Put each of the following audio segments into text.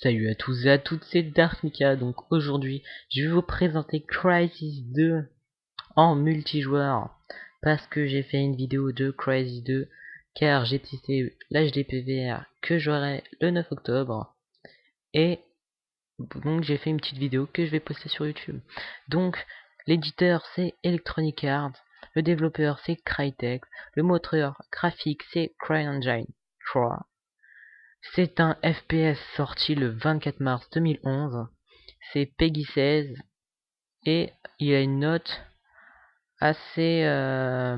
Salut à tous et à toutes, c'est Dark Mika. Donc aujourd'hui, je vais vous présenter Crysis 2 en multijoueur. Parce que j'ai fait une vidéo de Crysis 2, car j'ai testé l'HDPVR que j'aurai le 9 octobre. Et donc j'ai fait une petite vidéo que je vais poster sur YouTube. Donc l'éditeur c'est Electronic Arts, le développeur c'est Crytek, le moteur graphique c'est CryEngine 3. C'est un FPS sorti le 24 mars 2011, c'est PEGI 16 et il a une note assez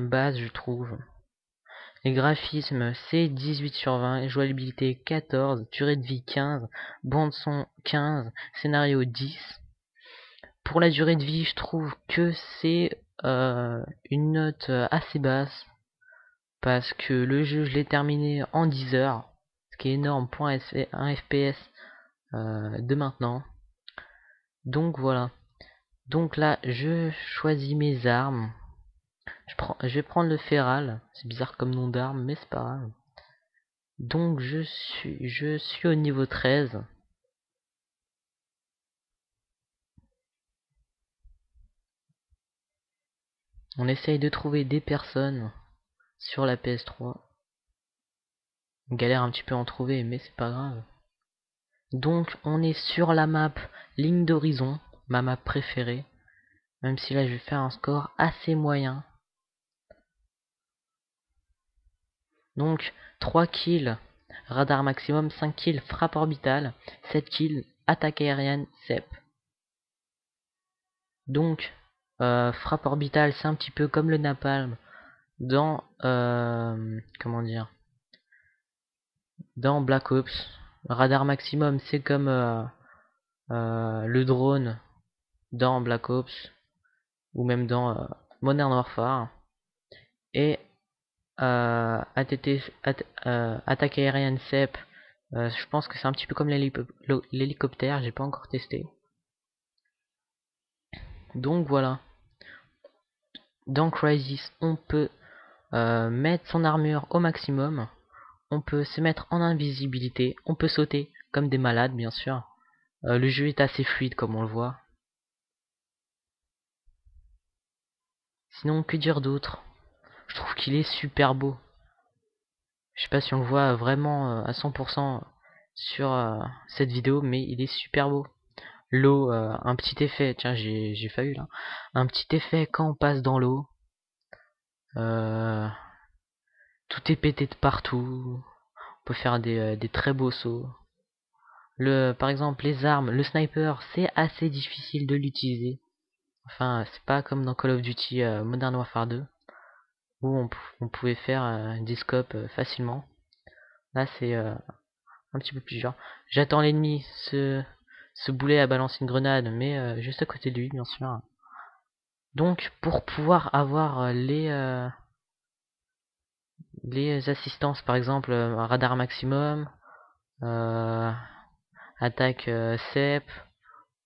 basse je trouve. Les graphismes c'est 18/20, jouabilité 14, durée de vie 15, bande son 15, scénario 10. Pour la durée de vie je trouve que c'est une note assez basse parce que le jeu je l'ai terminé en 10 heures. Qui est énorme pour un FPS de maintenant. Donc voilà, donc là je choisis mes armes, je vais prendre le Feral, c'est bizarre comme nom d'arme mais c'est pas grave. Donc je suis au niveau 13. On essaye de trouver des personnes sur la PS3. Galère un petit peu à en trouver, mais c'est pas grave. Donc, on est sur la map Ligne d'Horizon, ma map préférée. Même si là, je vais faire un score assez moyen. Donc, 3 kills, radar maximum, 5 kills, frappe orbitale, 7 kills, attaque aérienne, CEP. Donc, frappe orbitale, c'est un petit peu comme le napalm dans... comment dire ? Dans Black Ops. Radar maximum c'est comme le drone dans Black Ops ou même dans Modern Warfare, et attaque aérienne CEP, je pense que c'est un petit peu comme l'hélicoptère, j'ai pas encore testé. Donc voilà, dans Crysis on peut mettre son armure au maximum. On peut se mettre en invisibilité, on peut sauter comme des malades bien sûr. Le jeu est assez fluide comme on le voit. Sinon que dire d'autre? Je trouve qu'il est super beau. Je sais pas si on le voit vraiment à 100% sur cette vidéo, mais il est super beau. L'eau, un petit effet, tiens j'ai failli là. Un petit effet quand on passe dans l'eau. Tout est pété de partout, on peut faire des très beaux sauts. Par exemple les armes, le sniper c'est assez difficile de l'utiliser. Enfin c'est pas comme dans Call of Duty Modern Warfare 2 où on pouvait faire des scopes facilement. Là c'est un petit peu plus dur. J'attends l'ennemi, ce boulet a balancé une grenade mais juste à côté de lui bien sûr. Donc pour pouvoir avoir les assistances, par exemple radar maximum, attaque CEP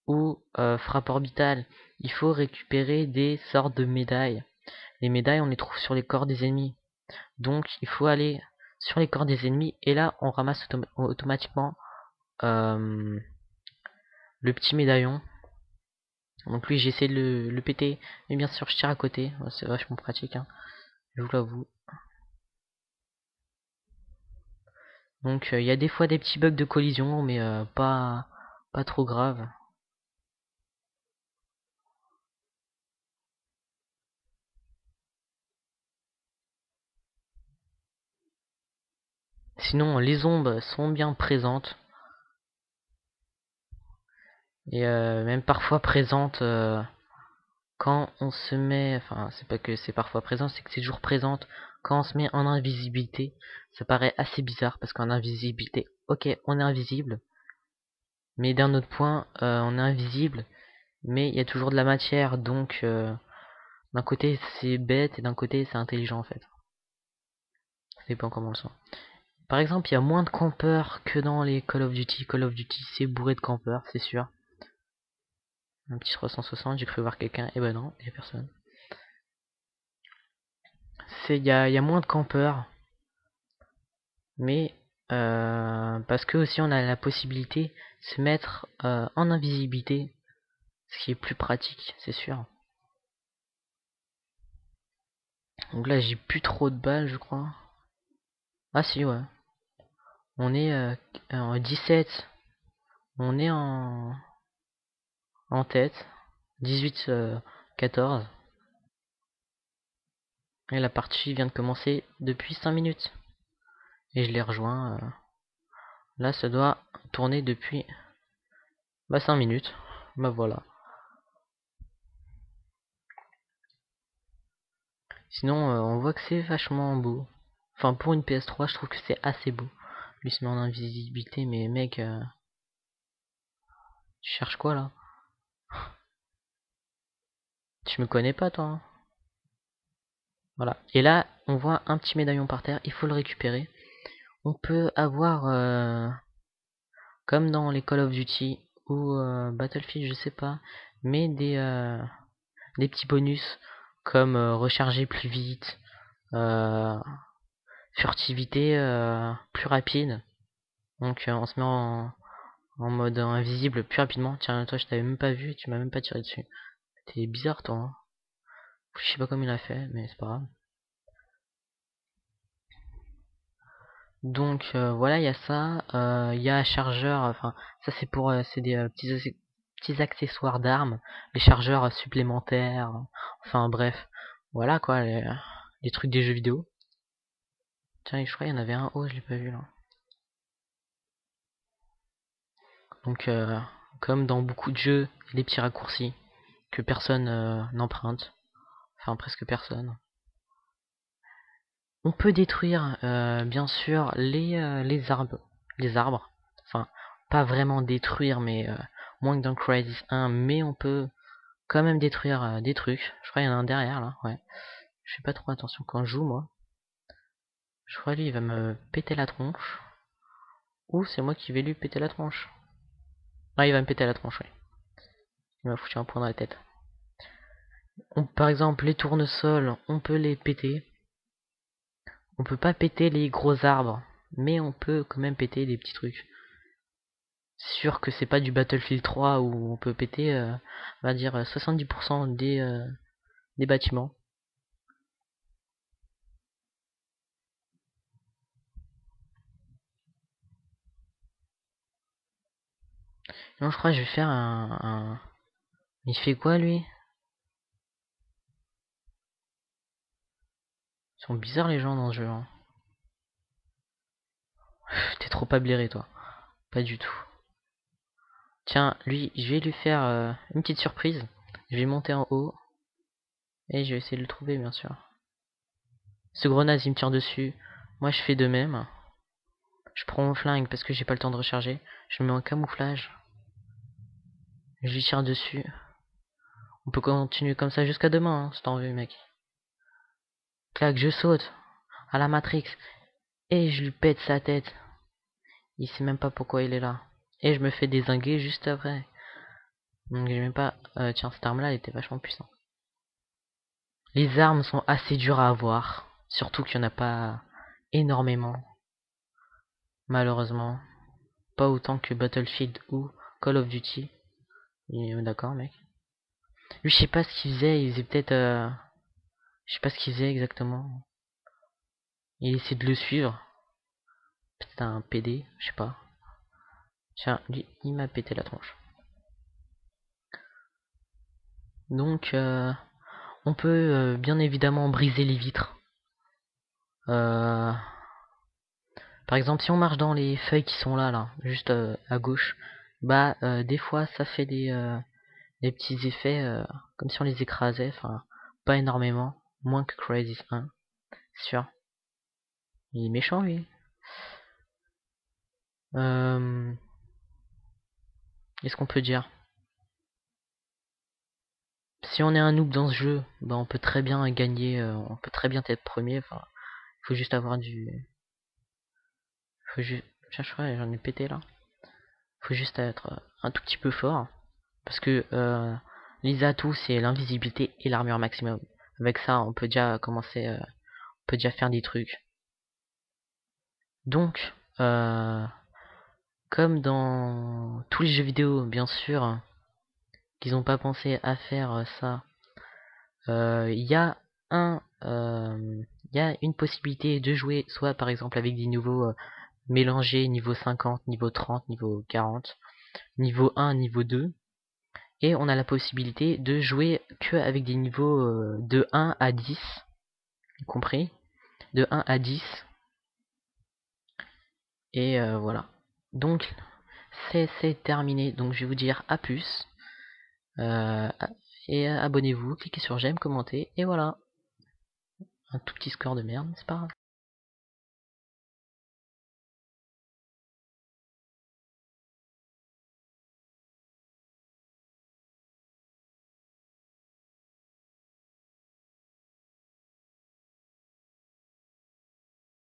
ou frappe orbitale, il faut récupérer des sortes de médailles. Les médailles on les trouve sur les corps des ennemis, donc il faut aller sur les corps des ennemis et là on ramasse automatiquement le petit médaillon. Donc lui j'essaie de le péter mais bien sûr je tire à côté, c'est vachement pratique hein, je vous l'avoue. Donc il y a des fois des petits bugs de collision, mais pas trop grave. Sinon les ombres sont bien présentes. Et même parfois présentes quand on se met... Enfin c'est pas que c'est parfois présent, c'est que c'est toujours présente. Quand on se met en invisibilité, ça paraît assez bizarre parce qu'en invisibilité, ok, on est invisible, mais d'un autre point, on est invisible, mais il y a toujours de la matière, donc d'un côté c'est bête et d'un côté c'est intelligent en fait. Ça dépend comment on le sent. Par exemple, il y a moins de campeurs que dans les Call of Duty. Call of Duty c'est bourré de campeurs, c'est sûr. Un petit 360, j'ai cru voir quelqu'un, et ben non, il n'y a personne. Il y a moins de campeurs, mais Parce que aussi on a la possibilité de se mettre en invisibilité, ce qui est plus pratique, c'est sûr. Donc là j'ai plus trop de balles je crois. Ah si ouais. On est en 17. On est en tête. 18, 14. Et la partie vient de commencer depuis 5 minutes. Et je les rejoins. Là ça doit tourner depuis 5 minutes. Bah voilà. Sinon on voit que c'est vachement beau. Enfin pour une PS3 je trouve que c'est assez beau. Lui se met en invisibilité mais mec... Tu cherches quoi là? Tu me connais pas toi hein. Voilà. Et là on voit un petit médaillon par terre. Il faut le récupérer. On peut avoir... comme dans les Call of Duty ou Battlefield je sais pas. Mais des petits bonus. Comme recharger plus vite, furtivité plus rapide. Donc on se met en mode invisible plus rapidement. Tiens, toi je t'avais même pas vu, tu m'as même pas tiré dessus. T'es bizarre toi. Hein. Je sais pas comment il a fait, mais c'est pas grave. Donc voilà, il y a ça. Il y a chargeur, enfin ça c'est pour c'est des petits accessoires d'armes, les chargeurs supplémentaires, enfin bref, voilà quoi, les trucs des jeux vidéo. Tiens, je crois qu'il y en avait un haut, je l'ai pas vu là. Donc comme dans beaucoup de jeux, les petits raccourcis que personne n'emprunte, enfin presque personne. On peut détruire bien sûr les arbres, enfin pas vraiment détruire mais moins que dans Crysis 1, mais on peut quand même détruire des trucs. Je crois qu'il y en a un derrière là, ouais. Je fais pas trop attention quand je joue moi. Je crois lui il va me péter la tronche. Ou c'est moi qui vais lui péter la tronche. Ah il va me péter la tronche, oui. Il m'a foutu un point dans la tête. Par exemple les tournesols, on peut les péter. On peut pas péter les gros arbres, mais on peut quand même péter des petits trucs. C'est sûr que c'est pas du Battlefield 3 où on peut péter on va dire 70% des bâtiments. Non je crois que je vais faire un... Il fait quoi lui? Ils sont bizarres les gens dans ce jeu hein. T'es trop pas blairé toi. Pas du tout. Tiens, lui, je vais lui faire une petite surprise. Je vais monter en haut. Et je vais essayer de le trouver, bien sûr. Ce grenade, il me tire dessus. Moi, je fais de même. Je prends mon flingue parce que j'ai pas le temps de recharger. Je me mets en camouflage. Je lui tire dessus. On peut continuer comme ça jusqu'à demain, hein, si t'en veux, mec. Clac, je saute. À la Matrix. Et je lui pète sa tête. Il sait même pas pourquoi il est là. Et je me fais dézinguer juste après. Donc j'ai même pas... tiens, cette arme là elle était vachement puissante. Les armes sont assez dures à avoir. Surtout qu'il n'y en a pas énormément. Malheureusement. Pas autant que Battlefield ou Call of Duty. D'accord mec. Lui je sais pas ce qu'il faisait. Il faisait peut-être... Je sais pas ce qu'il faisait exactement. Il essayait de le suivre. Peut-être un PD, je sais pas. Tiens, lui, il m'a pété la tronche. Donc, on peut bien évidemment briser les vitres. Par exemple, si on marche dans les feuilles qui sont là, juste à gauche, bah, des fois, ça fait des petits effets, comme si on les écrasait. Enfin, pas énormément, moins que Crysis 1, c'est sûr. Il est méchant, lui. Qu'est-ce qu'on peut dire? Si on est un noob dans ce jeu, bah on peut très bien gagner, on peut très bien être premier. Enfin, faut juste avoir du... Faut juste... Chercherai, j'en ai pété là. Faut juste être un tout petit peu fort. Parce que les atouts, c'est l'invisibilité et l'armure maximum. Avec ça, on peut déjà commencer... on peut déjà faire des trucs. Donc, Comme dans tous les jeux vidéo, bien sûr, qu'ils n'ont pas pensé à faire ça, il y a une possibilité de jouer, soit par exemple avec des niveaux mélangés, niveau 50, niveau 30, niveau 40, niveau 1, niveau 2, et on a la possibilité de jouer que avec des niveaux de 1 à 10, compris, de 1 à 10, et voilà. Donc c'est terminé, donc je vais vous dire à plus, et abonnez-vous, cliquez sur j'aime, commentez, et voilà. Un tout petit score de merde, c'est pas grave.